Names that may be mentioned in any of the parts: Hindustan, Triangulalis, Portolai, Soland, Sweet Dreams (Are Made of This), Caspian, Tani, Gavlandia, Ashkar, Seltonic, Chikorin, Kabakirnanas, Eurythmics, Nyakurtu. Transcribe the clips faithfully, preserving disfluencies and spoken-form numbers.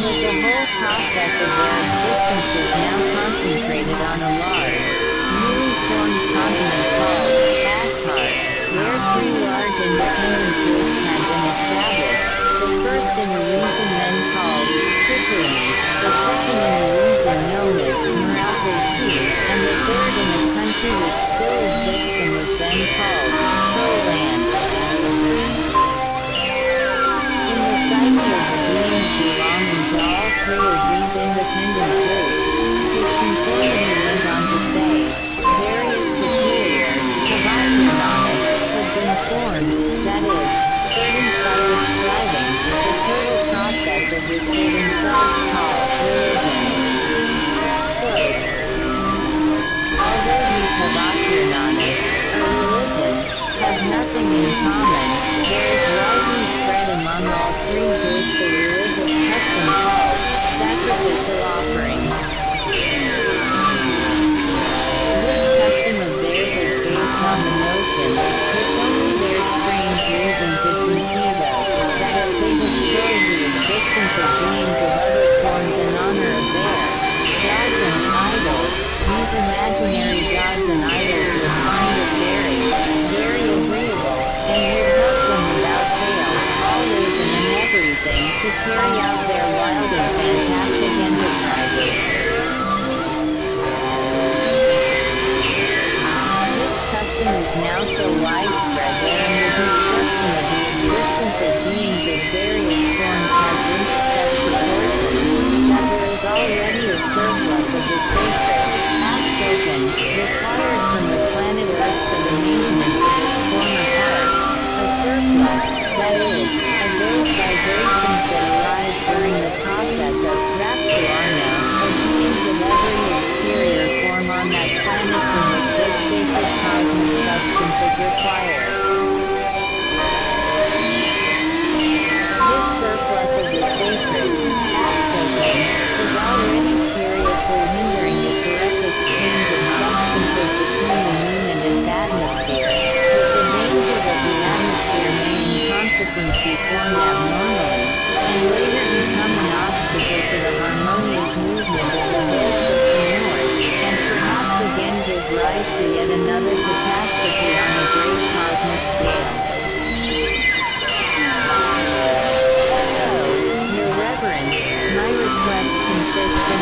With the whole prospect of their existence is now concentrated on a large, newly formed continent called Ashkar, where three large independent groups have been established, the first in the region then called Chikorin, the second in the region known as Nyakurtu, and the third in a country which still exists and was then called Soland. In the cycle of the beings belonging to all three of these independent groups, his conformity went on to say, various criteria, providing knowledge, have been formed, that is, certain by striving, the total process of which they themselves call religion. First, although these Kabakirnanas are religious, have nothing in common, there is widely spread among all three groups the religious custom called sacrificial offering. This custom of theirs is based on the notion, which only their strange reason could conceive of, that if they destroy the existence of beings of other forms in honor of their gods and idols, these imaginary gods and idols would find it very, very agreeable, and would help them without fail, always and in everything, to carry out their wild and fantastic enterprises. Is now so widespread that in the description of the existence of beings of various forms has reached such proportions that there is already a surplus of the sacred, half-spoken, required from the planet Earth for the maintenance of its former part, a surplus, that is, of those vibrations that arise during the process of rapturana, of beings of every exterior form on that planet from the sacred cosmic substance is required. This surplus of the sacred, half-spoken, is already seriously hindering the direct exchange of substances between the moon and its atmosphere, with the dangers of the atmosphere may in consequence be formed abnormally, and later become an obstacle to the harmonious movement of the whole system north, and perhaps again give rise to yet another catastrophe on a great cosmic scale. So, Your Reverend, my request consists in this,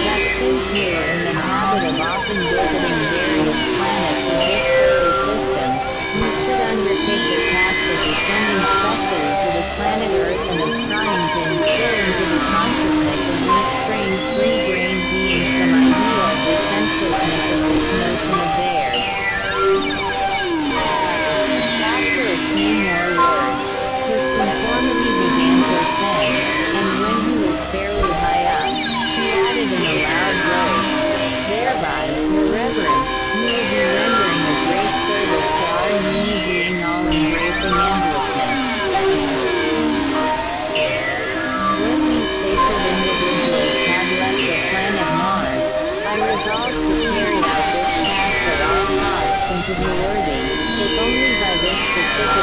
that since you are in the habit of often visiting various planets in this solar system, you should undertake the task of descending specially to the planet Earth and of trying to instill into the consciousness of these strange three-brained beings some idea of the senselessness of this notion of theirs. After a few more words, his conformity began to ascend, and when he was fairly high up, he added in a loud voice, "Thereby, Your Reverend, you will be rendering a great service to our unique being all-embracing ambition." When these sacred individuals had left the planet Mars, I resolved to carry out this task at all costs and to be worthy, if only by this specific aid to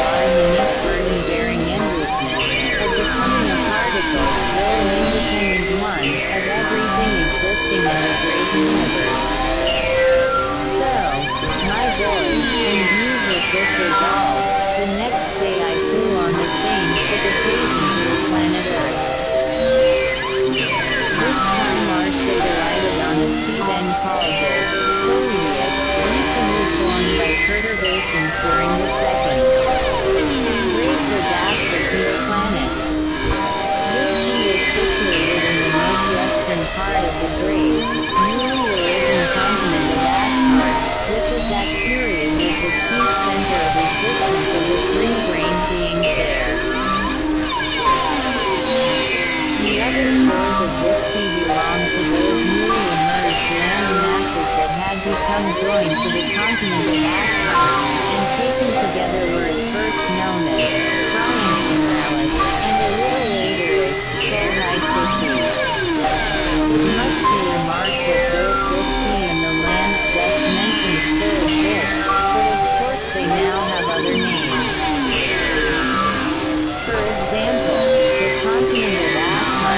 our unique burden-bearing endlessness, of becoming a particle, or an independent one, of everything existing in the great universe. So, my boy, in view of this resolve, the next day I flew on the same ship occasion to the planet Earth. This time our ship arrived on a sea then called the Soland, recently formed by perturbations during the second great disaster to the planet. This sea is situated in the northwestern part of the great, newly arisen continent of Ashkar, which at that period was the chief center of existence of the three brained beings there. The other shores of this sea belong to those newly emerged land masses that had become joined to the continent of Ashkar, and taken together were at first known as Triangulalis, and a little later as Chikorin. It must be remarked that both this sea and the lands just mentioned still exist, but of course they now have other names. For example, the continent of Ashkar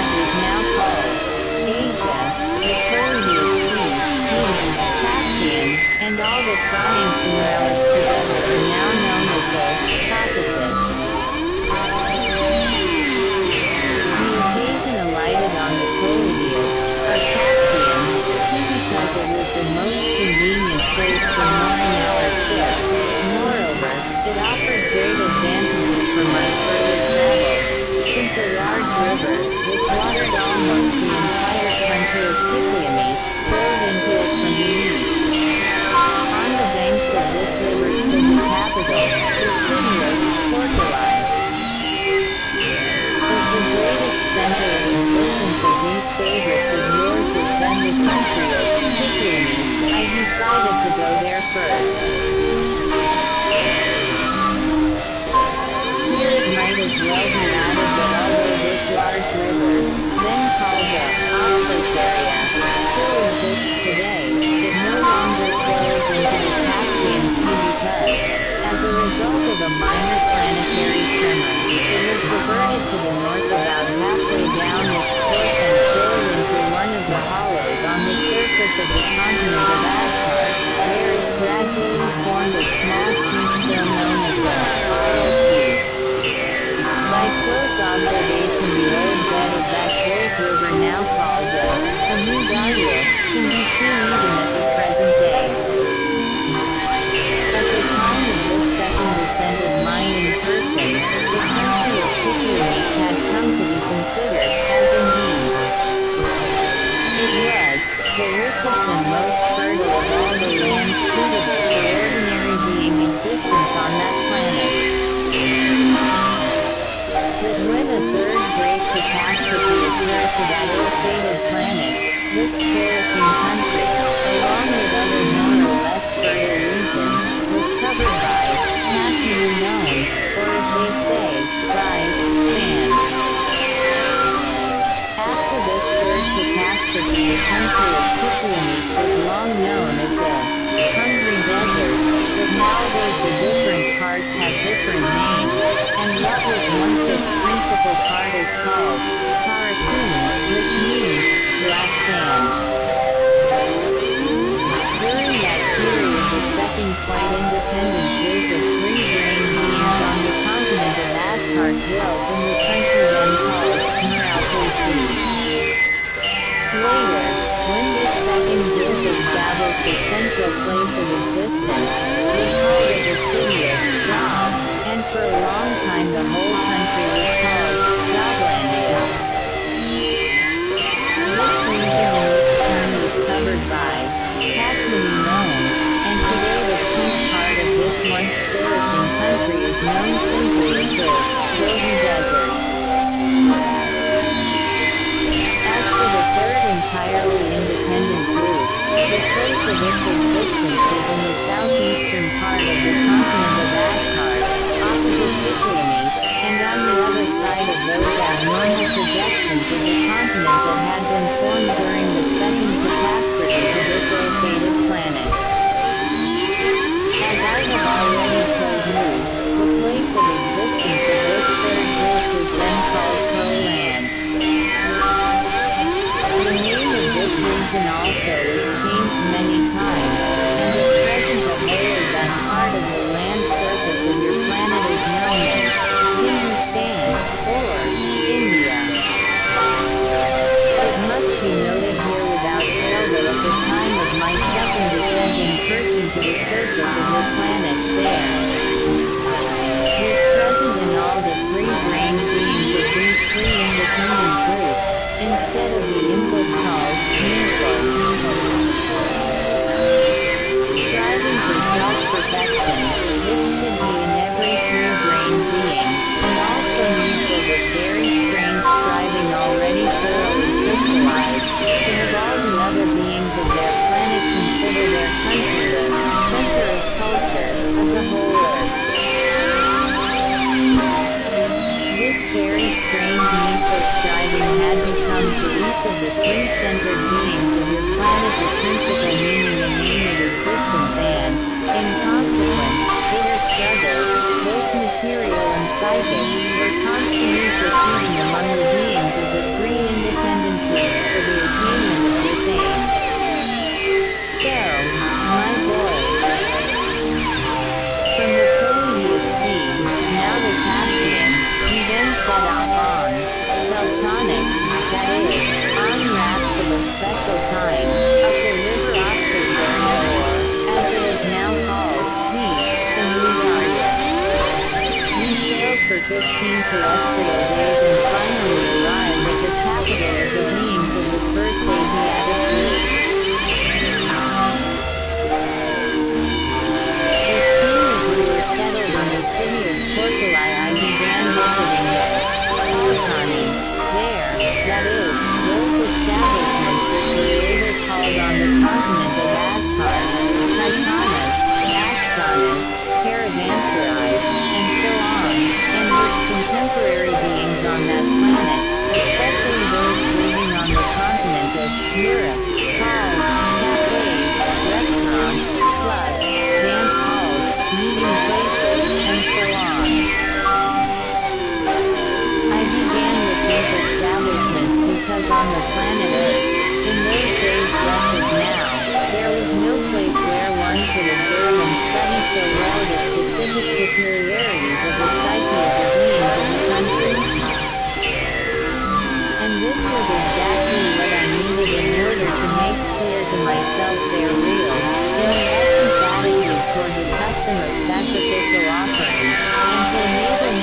go there first. Spirit might as well be out of the hollow of this large river, then called the Office Area, still exists today, but no longer flows into the Caspian Sea because, as a result of a minor planetary tremor, it was diverted to the north about halfway down its course and filled into one of the hollows on the surface of the continent of Ashkar, where it gradually formed a small seashell known as the Hollow Sea. By close observation, the old bed of that great river now called the Gavlandia can be seen even at the present day. At the time of this second descent of Mayan person, the country of Chikorin had come to be considered as a mean. It was the richest and most fertile of all the lands suitable for ordinary being existence on that planet. But when a third great catastrophe occurred to that ill-fated planet, this perishing country, along with other known or less fertile regions, was covered by, naturally known, or as they say, by sand. After this third catastrophe, the country of Chikorin was long known as the Hungry Desert, but nowadays the different parts have different names, and what was once its principal part is called Chikorin, which means black sand. During that period, the second quite independent group of free range beings on the continent of Ashkar dwelt in the country then called Nyakurtu. Later, when this second group established a central place of existence, they called it the city of God, and for a long time the whole country was called Gavlandia. This region in which time was covered by, casually known, and today the chief part of this once flourishing country is known simply as the Golden Desert. As for the third entirely independent group, the place of its existence is in the southeastern part of the continent of Ashkar, opposite Chikorin, and on the other side of those abnormal projections of the continent that had been formed during the second catastrophe to this ill-fated planet. As I have already told you, the place of existence of this third group is then called Soland. The name of this region also is changed many times, and the presence of layers that part of the land surface of your planet is known as Hindustan or India. It must be noted here without fail that at the time of my second descent in person to the surface of your planet there, he is present in all the free brain beings of these three independent groups, instead of the input called people. Striving for self-perfection, this should be in every true brain being, and also needs of a very strange striving already thoroughly crystallized, to have all the other beings of their planet consider their country the center of culture of the whole earth. This very strange need for striving had become to each of the three centered beings of your planet the principal meaning and meaning of existence and, in consequence, bitter struggles, both material and psychic, were constantly proceeding among the beings of the three independent groups for the attainment of this aim. So, my boy, from the Cold Sea, now the Caspian, he then set off on Seltonic, that is, on rafts of a special kind, up the river Ashkar, as it is now called, the Gavlandia. We sailed for fifteen terrestrial days and finally arrived at the capital of the beings of the first Asiatic group. As soon as we were settled in the city of Portolai, I began visiting the Tani. There, that is, those establishments which were later called on the continent of Ashkar, Tani. Europe, cars, cafes, restaurants, clubs, dance halls, meeting places, and salons. I began with these establishments because on the planet Earth, in those days just as now, there was no place where one could observe and study so well the specific peculiarities of the psyche of the beings in the country. And this was exactly what I needed in order to make clear to myself their real, in the essence, attitude toward the custom of sacrificial offerings, and to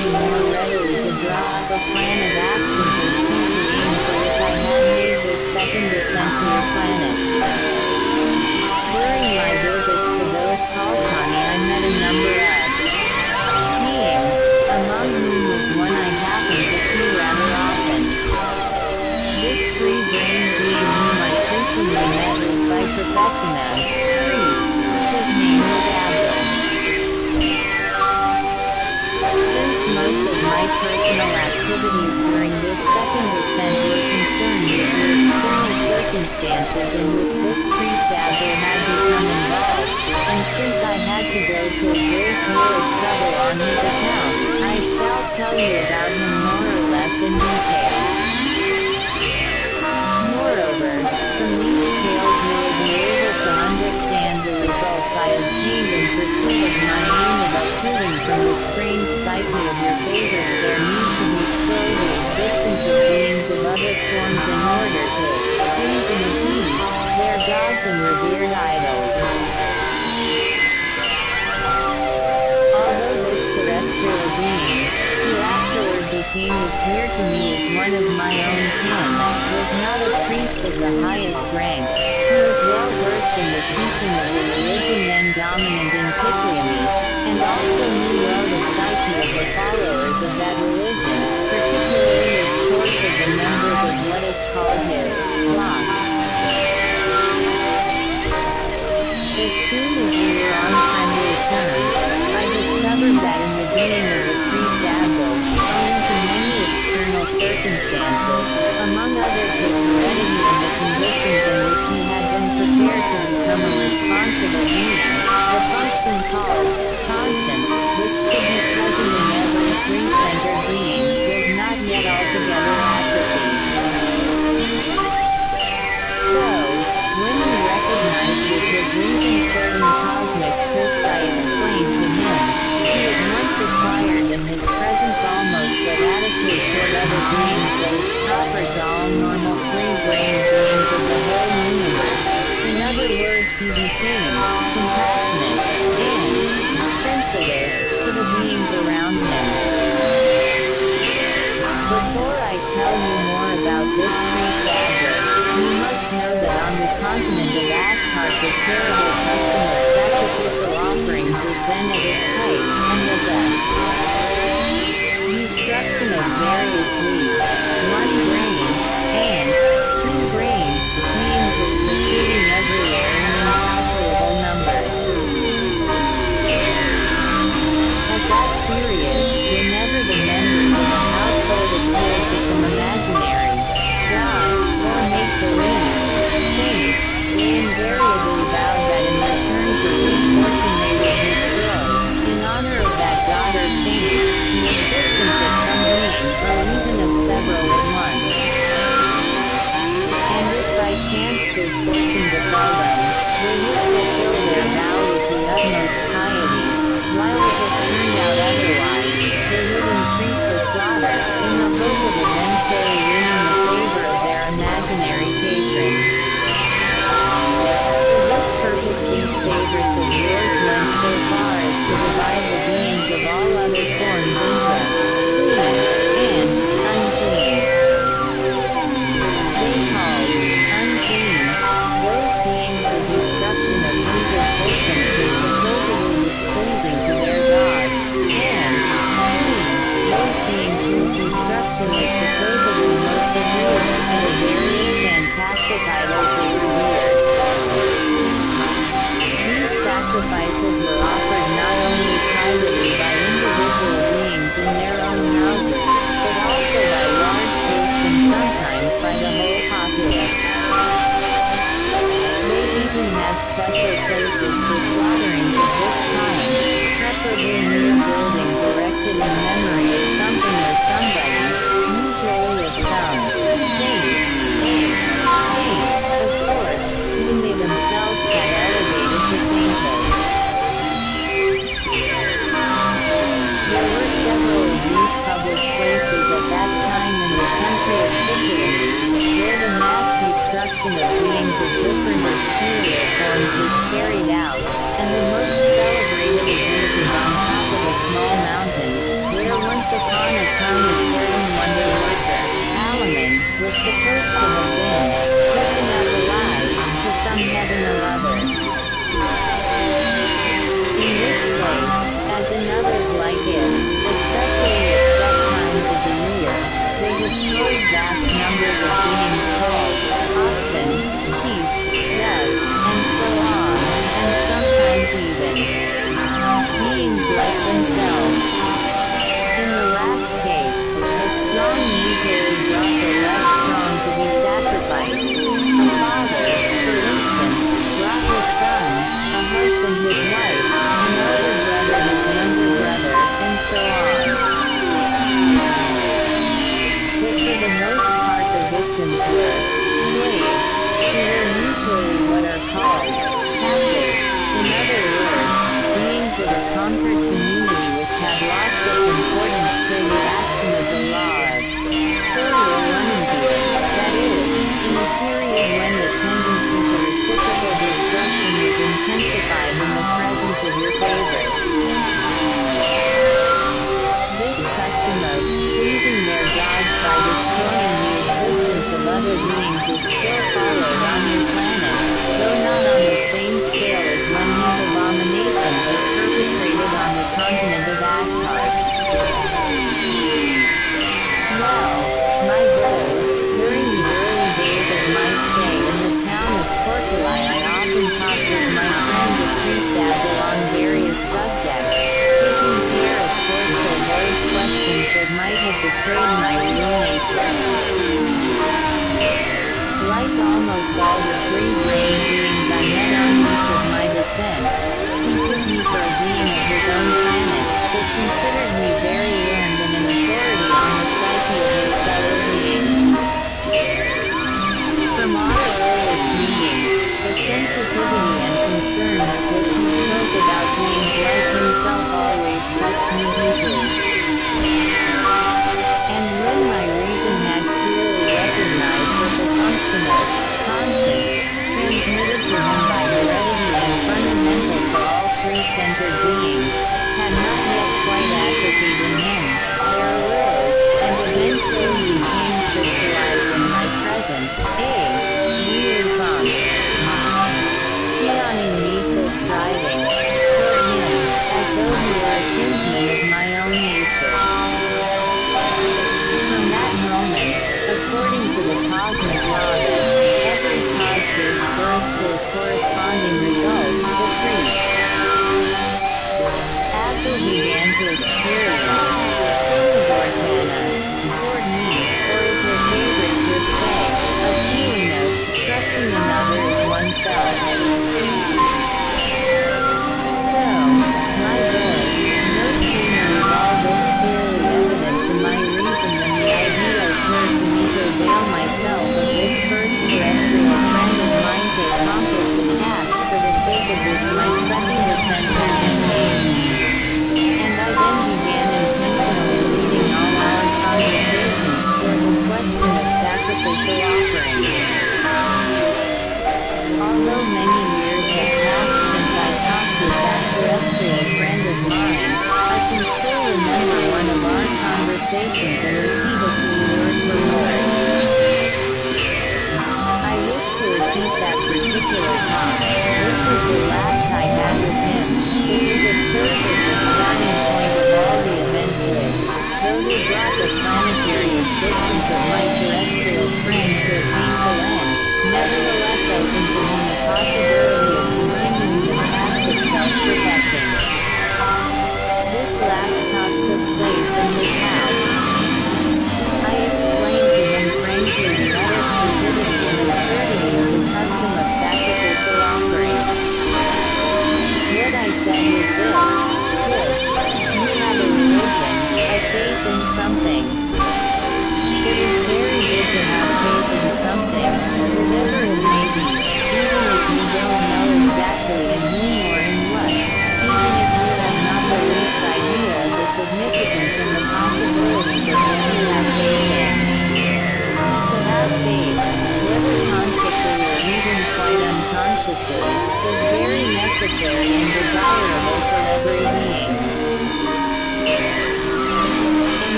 enable me more readily to draw up a plan of action to achieve the aim for which I had made this second descent to the planet. During my visits to those called Tani, I met a number of beings, among whom was one I happened to see rather often. This free-brained being whom I personally met was by profession as priest. His name was Abel. Since most of my personal activities during this second descent were concerned with the external circumstances in which this priest Abel had become involved, and since I had to go to a great deal of trouble on his account, I shall tell you about him more or less in detail. Moreover, from these tales you will be able to understand the results I obtained in pursuit of my aim of appealing from the strange psyche of your favors there needs to be still the existence of beings of other forms in order to please and appease their gods and revered idols. Although this terrestrial being, who afterward became as near to me as one of my own kin, was not a priest of the highest rank, he was well versed in the teaching of the religion then dominant in Chikorin, and also knew well the psyche of the followers of that religion, particularly of course of the members of what is called his flock. As soon as we were on friendly terms, I discovered that in the being of the priest Abel, owing to many external circumstances, among others his heredity and the conditions in which he had been prepared to become a responsible being, the function called conscience, which should be present in every free-centered being, was not yet altogether atrophied. So, when he recognized that his reason certain cosmic truths I explained to him, he at once acquired in his presence almost that attitude toward other beings that is proper to all normal free-brained beings of the whole universe. In other words, he became compassionate and sensitive to the beings around him. Before I tell you more about this priest Abel, you must know that on the continent of Ashkar the terrible custom of sacrificial offerings was then at its height, and with the destruction of various leaves, one grain, and two grain, means of proceeding everywhere in incalculable numbers. At that period, whenever the members of the household appeared to some imaginary god or make believe things, they invariably vowed that in return for good fortune they would bestow, in honor of that god or thing, the existence of some being or even of several. I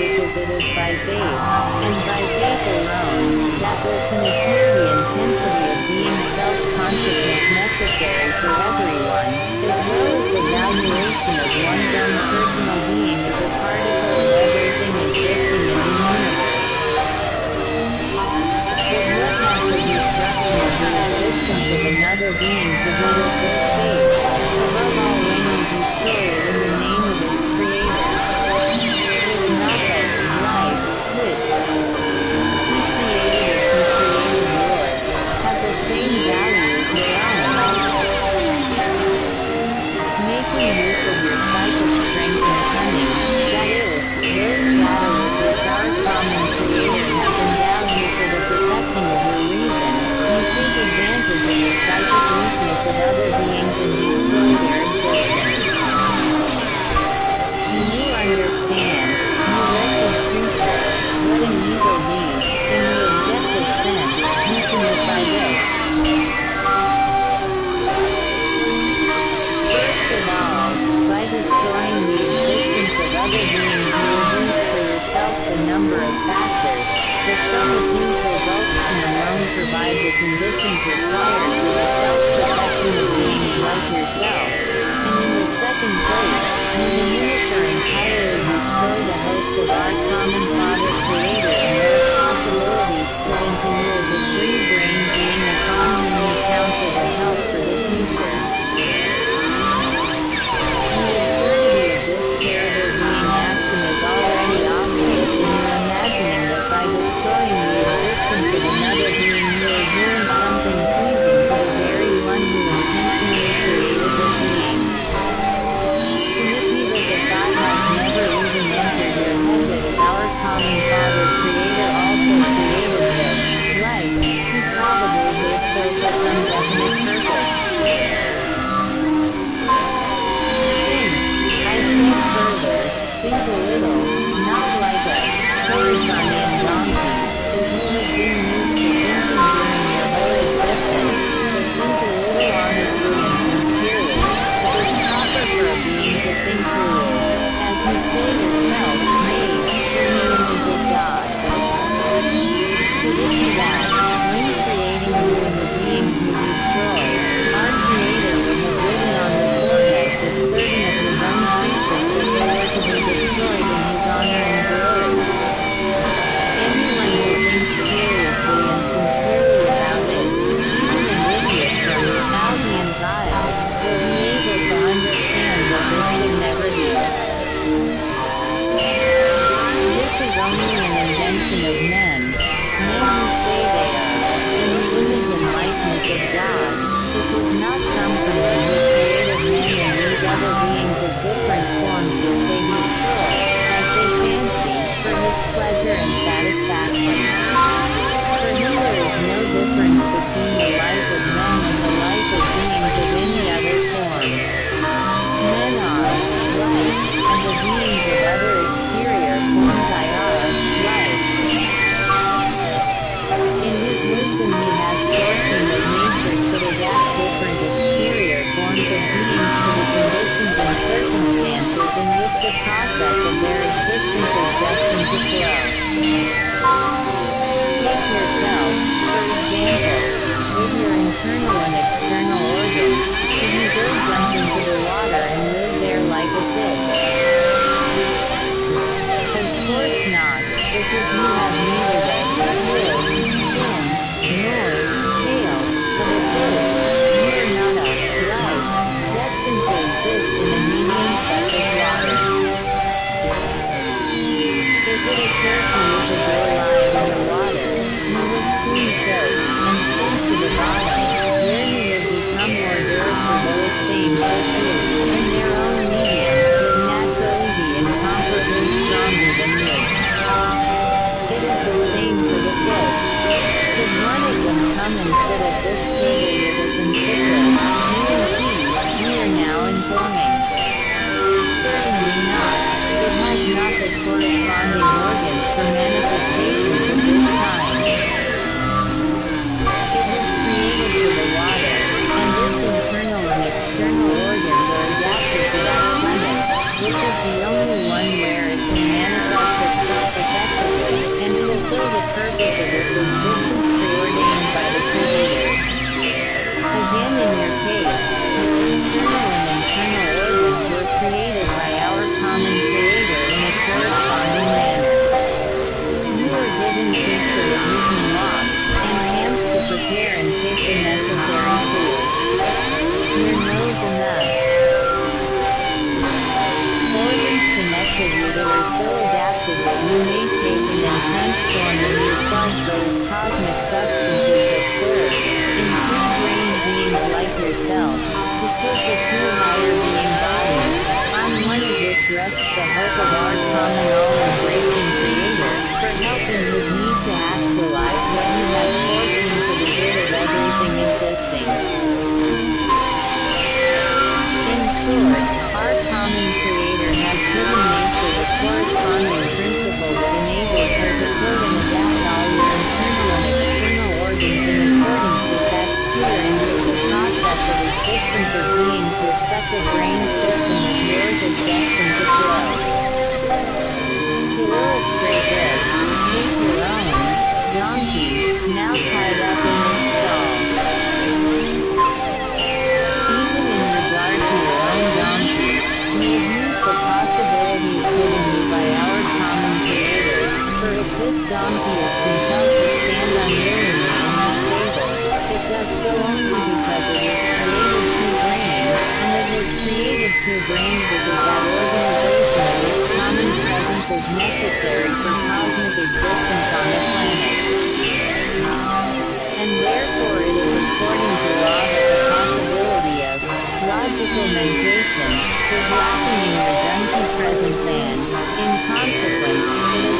which is it by faith, and by faith alone, that person attains the intensity of being self-consciousness necessary for everyone, as well as the valuation of one's own personal being as a particle of everything existing in the universe. But what has the destruction of the existence of another being to do with this faith? Above all, language is shared in the name of its creator. The only one where it can manifest itself. illuminating in a transforming response those cosmic substances observed, including being like yourself, to take it to a higher being body. On one of which rests the hope of our common all-embracing creator, for helping his need to actualize what he has forced into the good of everything existing. In short, our common creator has given nature the corresponding principle that enables her to build and adapt all your internal and external organs in accordance with that sphere in which the process of existence of being through such a brain system of yours is destined to flow. To illustrate this, take your own donkey, now tied up in a stall. Even in regard to your own donkey, made use the possibilities given you by our common creator, for if this donkey is compelled to stand unwillingly on the table, it does so only because it is created two brains, and it is created two brains because that organization of its common presence is necessary for cosmic existence on the planet. And therefore it is according to law that the possibility of logical negation is lacking in your donkey presence and, in consequence, it is